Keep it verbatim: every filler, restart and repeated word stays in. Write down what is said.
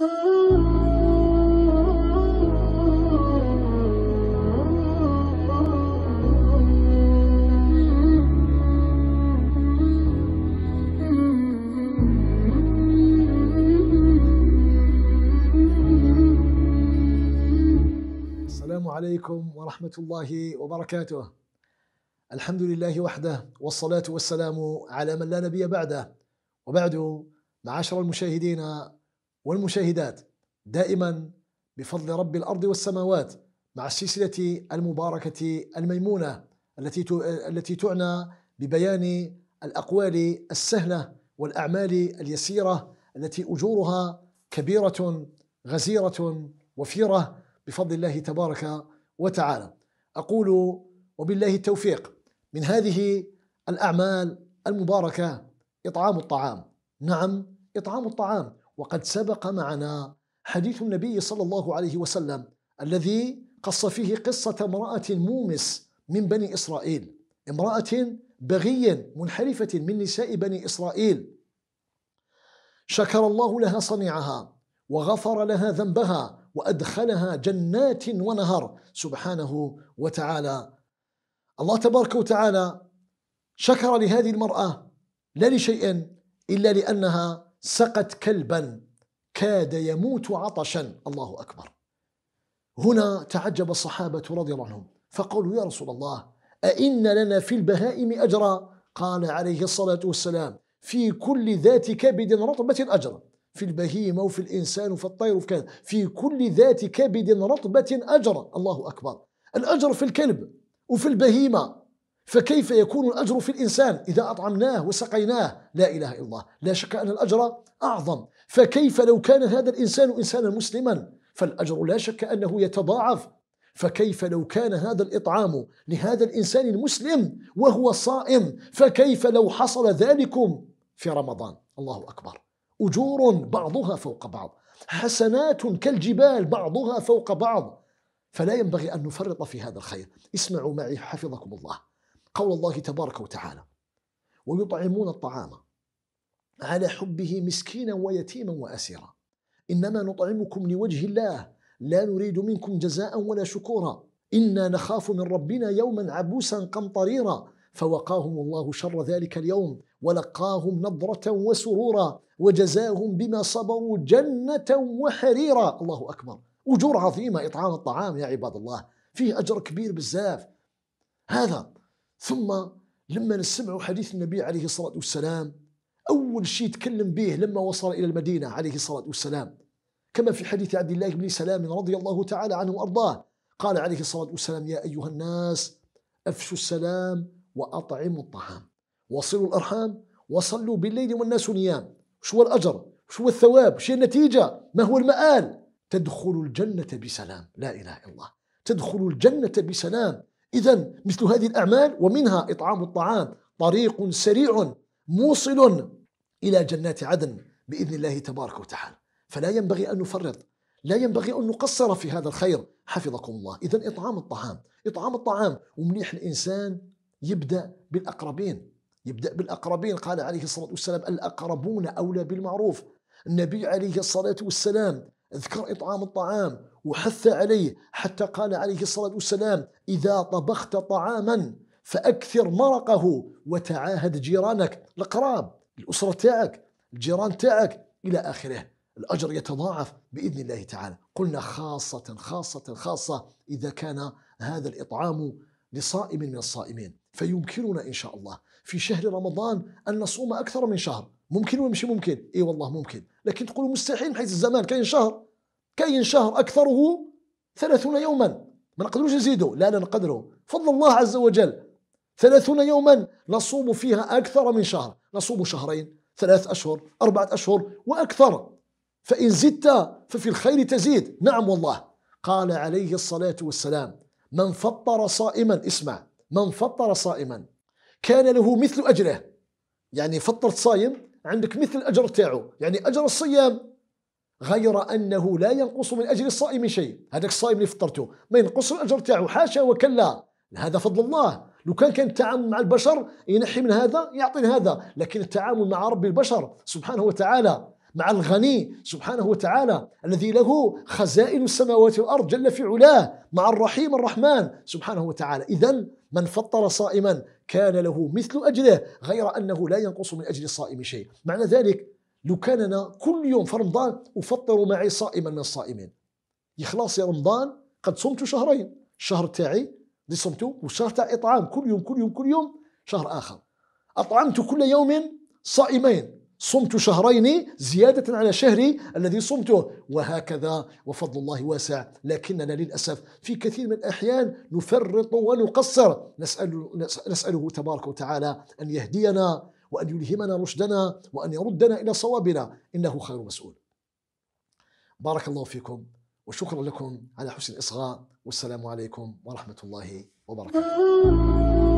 السلام عليكم ورحمة الله وبركاته. الحمد لله وحده، والصلاة والسلام على من لا نبي بعده، وبعد معاشر المشاهدين والمشاهدات، دائما بفضل رب الأرض والسماوات مع السلسلة المباركة الميمونة التي التي تعنى ببيان الأقوال السهلة والأعمال اليسيرة التي أجورها كبيرة غزيرة وفيرة بفضل الله تبارك وتعالى. أقول وبالله التوفيق، من هذه الأعمال المباركة إطعام الطعام. نعم، إطعام الطعام، وقد سبق معنا حديث النبي صلى الله عليه وسلم الذي قص فيه قصة امرأة مومس من بني إسرائيل، امرأة بغي منحرفة من نساء بني إسرائيل، شكر الله لها صنيعها وغفر لها ذنبها وأدخلها جنات ونهر سبحانه وتعالى. الله تبارك وتعالى شكر لهذه المرأة لا لشيء إلا لأنها سقت كلبا كاد يموت عطشا. الله أكبر. هنا تعجب الصحابة رضي الله عنهم فقالوا: يا رسول الله، أئن لنا في البهائم أجرا؟ قال عليه الصلاة والسلام: في كل ذات كبد رطبة أجر، في البهيمة وفي الإنسان وفي الطير وفي كذا، في كل ذات كبد رطبة أجر. الله أكبر. الأجر في الكلب وفي البهيمة، فكيف يكون الأجر في الإنسان إذا أطعمناه وسقيناه؟ لا إله إلا الله. لا شك أن الأجر أعظم، فكيف لو كان هذا الإنسان إنسانا مسلما؟ فالأجر لا شك أنه يتضاعف. فكيف لو كان هذا الإطعام لهذا الإنسان المسلم وهو صائم؟ فكيف لو حصل ذلكم في رمضان؟ الله أكبر. أجور بعضها فوق بعض، حسنات كالجبال بعضها فوق بعض، فلا ينبغي أن نفرط في هذا الخير. اسمعوا معي حفظكم الله قول الله تبارك وتعالى: ويطعمون الطعام على حبه مسكينا ويتيما وأسيرا، إنما نطعمكم لوجه الله لا نريد منكم جزاء ولا شكورا، إنا نخاف من ربنا يوما عبوسا قمطريرا، فوقاهم الله شر ذلك اليوم ولقاهم نضرة وسرورا، وجزاهم بما صبروا جنة وحريرا. الله أكبر. أجور عظيمة إطعام الطعام يا عباد الله، فيه أجر كبير بزاف هذا. ثم لما نسمع حديث النبي عليه الصلاة والسلام، أول شيء تكلم به لما وصل إلى المدينة عليه الصلاة والسلام، كما في حديث عبد الله بن سلام رضي الله تعالى عنه وأرضاه، قال عليه الصلاة والسلام: يا أيها الناس أفشوا السلام وأطعموا الطعام وصلوا الأرحام وصلوا بالليل والناس نيام. شو الأجر؟ شو الثواب؟ شو النتيجة؟ ما هو المآل؟ تدخل الجنة بسلام. لا إله إلا الله، تدخل الجنة بسلام. إذا مثل هذه الأعمال ومنها إطعام الطعام طريق سريع موصل إلى جنات عدن بإذن الله تبارك وتعالى، فلا ينبغي أن نفرط، لا ينبغي أن نقصر في هذا الخير حفظكم الله. إذا إطعام الطعام، إطعام الطعام، ومليح الإنسان يبدأ بالأقربين، يبدأ بالأقربين. قال عليه الصلاة والسلام: الأقربون أولى بالمعروف. النبي عليه الصلاة والسلام ذكر إطعام الطعام وحث عليه، حتى قال عليه الصلاة والسلام: إذا طبخت طعاما فأكثر مرقه وتعاهد جيرانك، الأقراب، الأسرة تاعك، الجيران تاعك إلى آخره. الأجر يتضاعف بإذن الله تعالى. قلنا خاصة خاصة خاصة إذا كان هذا الإطعام لصائم من الصائمين، فيمكننا إن شاء الله في شهر رمضان أن نصوم أكثر من شهر. ممكن ولا مش ممكن؟ إي والله ممكن، لكن تقولوا مستحيل حيث الزمان. كاين شهر، كاين شهر أكثره ثلاثون يوما، ما نقدروش نزيدوا. لا لا، نقدروا فضل الله عز وجل. ثلاثون يوما نصوم فيها أكثر من شهر، نصوم شهرين، ثلاث أشهر، أربعة أشهر وأكثر، فإن زدت ففي الخير تزيد. نعم والله. قال عليه الصلاة والسلام: من فطر صائما، اسمع، من فطر صائما كان له مثل أجره. يعني فطرت صايم عندك مثل الأجر تاعه، يعني أجر الصيام، غير أنه لا ينقص من أجر الصائم شيء. هذاك الصائم اللي فطرته ما ينقص الأجر تاعه، حاشا وكلا، هذا فضل الله. لو كان كان التعامل مع البشر ينحي من هذا يعطي هذا، لكن التعامل مع رب البشر سبحانه وتعالى مع الغني سبحانه وتعالى الذي له خزائن السماوات والأرض جل في علاه، مع الرحيم الرحمن سبحانه وتعالى. إذن من فطر صائما كان له مثل أجره، غير أنه لا ينقص من أجل الصائم شيء. معنى ذلك لو كان أنا كل يوم في رمضان أفطر معي صائما من الصائمين، يخلص يا رمضان، قد صمت شهرين، الشهر تاعي اللي صمته والشهر تاع إطعام، كل يوم كل يوم كل يوم شهر آخر. أطعمت كل يوم صائمين، صمت شهرين زيادة على شهري الذي صمته، وهكذا. وفضل الله واسع، لكننا للأسف في كثير من الأحيان نفرط ونقصر. نسأل نسأله تبارك وتعالى أن يهدينا وأن يلهمنا رشدنا وأن يردنا إلى صوابنا، إنه خير مسؤول. بارك الله فيكم، وشكرا لكم على حسن الإصغاء، والسلام عليكم ورحمة الله وبركاته.